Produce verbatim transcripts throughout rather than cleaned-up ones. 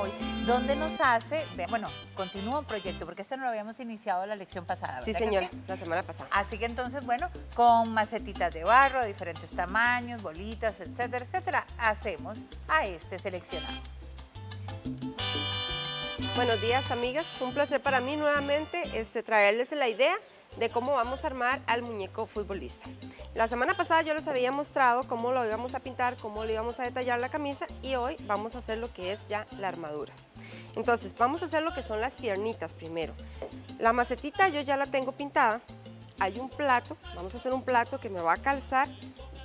hoy, donde nos hace, de, bueno, continúa un proyecto, porque este no lo habíamos iniciado la lección pasada, ¿verdad? Sí, señora, sí, la semana pasada. Así que entonces, bueno, con macetitas de barro, diferentes tamaños, bolitas, etcétera, etcétera, hacemos a este seleccionado. Buenos días, amigas. Un placer para mí nuevamente este, traerles la idea de cómo vamos a armar al muñeco futbolista. La semana pasada yo les había mostrado cómo lo íbamos a pintar, cómo le íbamos a detallar la camisa, y hoy vamos a hacer lo que es ya la armadura. Entonces vamos a hacer lo que son las piernitas primero. La macetita yo ya la tengo pintada. Hay un plato, vamos a hacer un plato que me va a calzar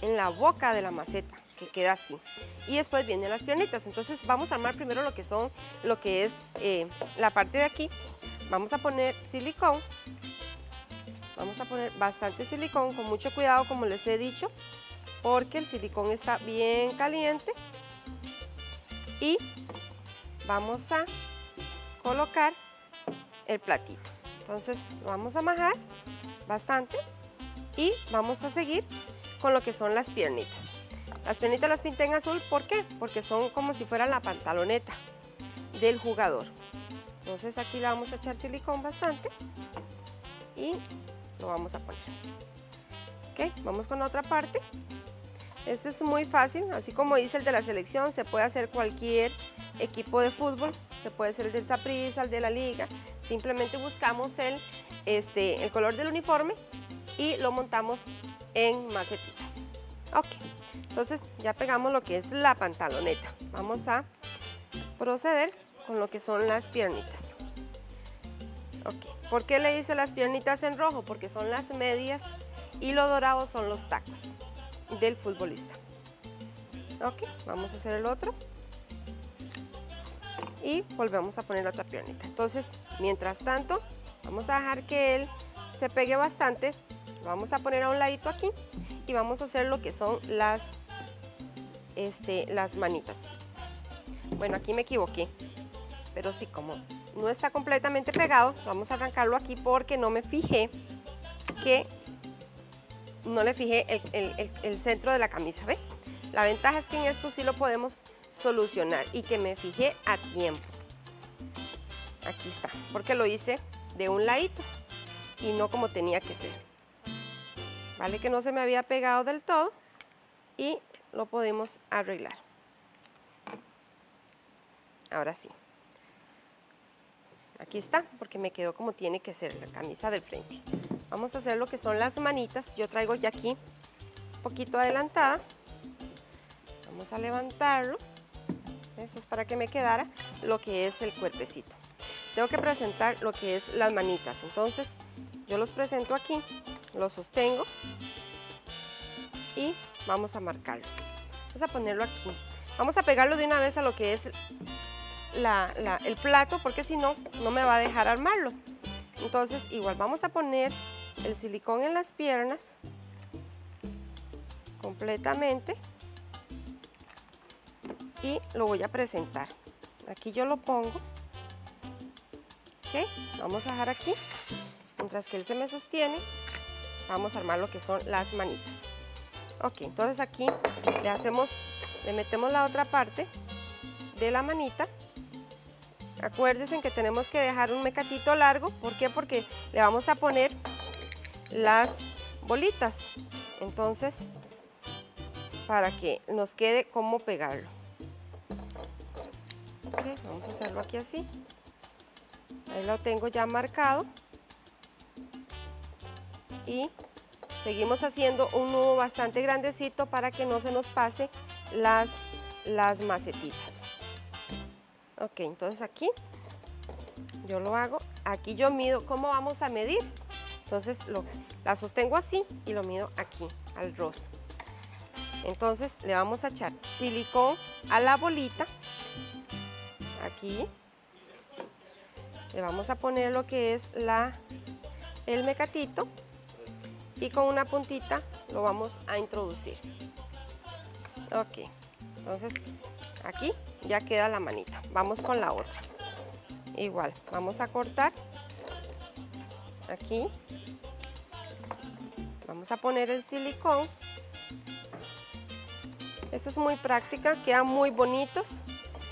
en la boca de la maceta, que queda así, y después vienen las piernitas. Entonces vamos a armar primero lo que son, lo que es eh, la parte de aquí. Vamos a poner silicón. Vamos a poner bastante silicón, con mucho cuidado, como les he dicho, porque el silicón está bien caliente. Y vamos a colocar el platito. Entonces lo vamos a majar bastante y vamos a seguir con lo que son las piernitas. Las piernitas las pinté en azul, ¿por qué? Porque son como si fuera la pantaloneta del jugador. Entonces aquí le vamos a echar silicón bastante y lo vamos a poner. Ok, vamos con otra parte. Este es muy fácil, así como dice el de la selección, se puede hacer cualquier equipo de fútbol, se puede hacer el del Saprissa, el de la liga. Simplemente buscamos el, este, el color del uniforme y lo montamos en macetitas. Ok, entonces ya pegamos lo que es la pantaloneta. Vamos a proceder con lo que son las piernitas. Okay. ¿Por qué le hice las piernitas en rojo? Porque son las medias y lo dorado son los tacos del futbolista. Ok, vamos a hacer el otro y volvemos a poner la otra piernita. Entonces, mientras tanto, vamos a dejar que él se pegue bastante. Lo vamos a poner a un ladito aquí y vamos a hacer lo que son las, este, las manitas. Bueno, aquí me equivoqué, pero sí, como no está completamente pegado, vamos a arrancarlo aquí porque no me fijé que no le fijé el, el, el, el centro de la camisa, ¿ve? La ventaja es que en esto sí lo podemos solucionar y que me fijé a tiempo. Aquí está, porque lo hice de un ladito y no como tenía que ser. Vale que no se me había pegado del todo y lo podemos arreglar. Ahora sí. Aquí está, porque me quedó como tiene que ser la camisa del frente. Vamos a hacer lo que son las manitas. Yo traigo ya aquí un poquito adelantada. Vamos a levantarlo. Eso es para que me quedara lo que es el cuerpecito. Tengo que presentar lo que es las manitas. Entonces, yo los presento aquí, los sostengo y vamos a marcarlo. Vamos a ponerlo aquí. Vamos a pegarlo de una vez a lo que es La, la, el plato, porque si no, no me va a dejar armarlo. Entonces igual vamos a poner el silicón en las piernas completamente y lo voy a presentar. Aquí yo lo pongo. Ok, vamos a dejar aquí. Mientras que él se me sostiene, vamos a armar lo que son las manitas. Ok, entonces aquí le hacemos, le metemos la otra parte de la manita. Acuérdense que tenemos que dejar un mecatito largo. ¿Por qué? Porque le vamos a poner las bolitas. Entonces, para que nos quede cómo pegarlo. Okay, vamos a hacerlo aquí así. Ahí lo tengo ya marcado. Y seguimos haciendo un nudo bastante grandecito para que no se nos pase las, las macetitas. Ok, entonces aquí yo lo hago, aquí yo mido cómo vamos a medir. Entonces lo, la sostengo así y lo mido aquí, al rosa. Entonces le vamos a echar silicón a la bolita. Aquí le vamos a poner lo que es la, el mecatito y con una puntita lo vamos a introducir. Ok, entonces aquí ya queda la manita. Vamos con la otra. Igual, vamos a cortar aquí. Vamos a poner el silicón. Esta es muy práctica, quedan muy bonitos.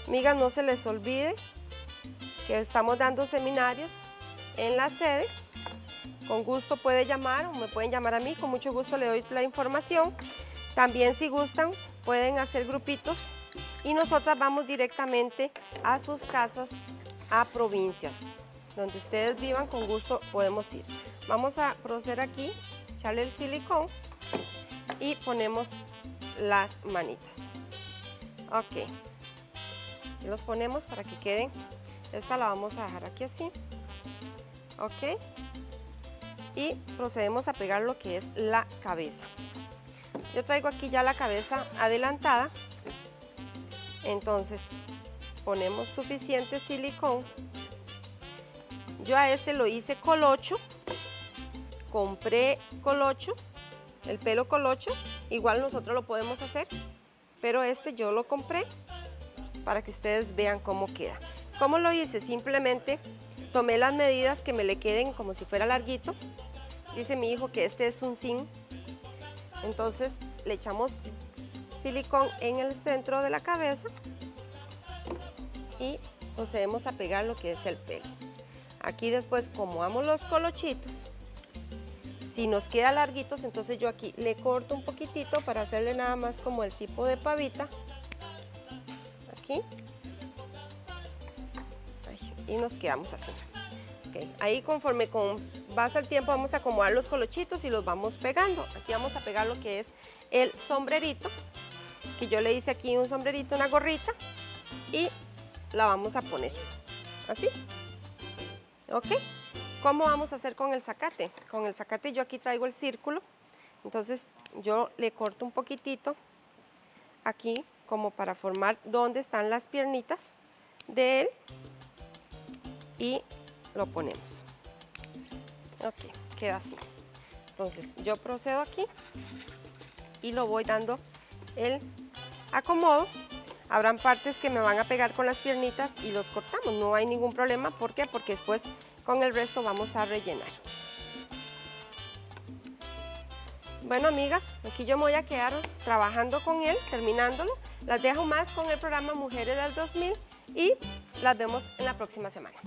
Amigas, no se les olvide que estamos dando seminarios en la sede. Con gusto puede llamar o me pueden llamar a mí, con mucho gusto le doy la información. También, si gustan, pueden hacer grupitos y nosotras vamos directamente a sus casas, a provincias. Donde ustedes vivan, con gusto podemos ir. Vamos a proceder aquí, echarle el silicón y ponemos las manitas. Ok, los ponemos para que queden. Esta la vamos a dejar aquí así. Ok, y procedemos a pegar lo que es la cabeza. Yo traigo aquí ya la cabeza adelantada, entonces ponemos suficiente silicón. Yo a este lo hice colocho, compré colocho, el pelo colocho, igual nosotros lo podemos hacer, pero este yo lo compré para que ustedes vean cómo queda. ¿Cómo lo hice? Simplemente tomé las medidas que me le queden como si fuera larguito. Dice mi hijo que este es un zinc, entonces le echamos silicón en el centro de la cabeza y procedemos a pegar lo que es el pelo. Aquí después, como amo los colochitos, si nos queda larguitos, entonces yo aquí le corto un poquitito para hacerle nada más como el tipo de pavita. Aquí. Y nos quedamos así. Okay. Ahí, conforme con, pasa el tiempo, vamos a acomodar los colochitos y los vamos pegando. Aquí vamos a pegar lo que es el sombrerito, que yo le hice aquí un sombrerito, una gorrita, y la vamos a poner así. ¿Ok? ¿Cómo vamos a hacer con el zacate? Con el zacate yo aquí traigo el círculo, entonces yo le corto un poquitito aquí como para formar donde están las piernitas de él y lo ponemos. Ok, queda así. Entonces yo procedo aquí y lo voy dando el acomodo. Habrán partes que me van a pegar con las piernitas y los cortamos, no hay ningún problema. ¿Por qué? Porque después con el resto vamos a rellenar. Bueno, amigas, aquí yo me voy a quedar trabajando con él, terminándolo. Las dejo más con el programa Mujeres del dos mil y las vemos en la próxima semana.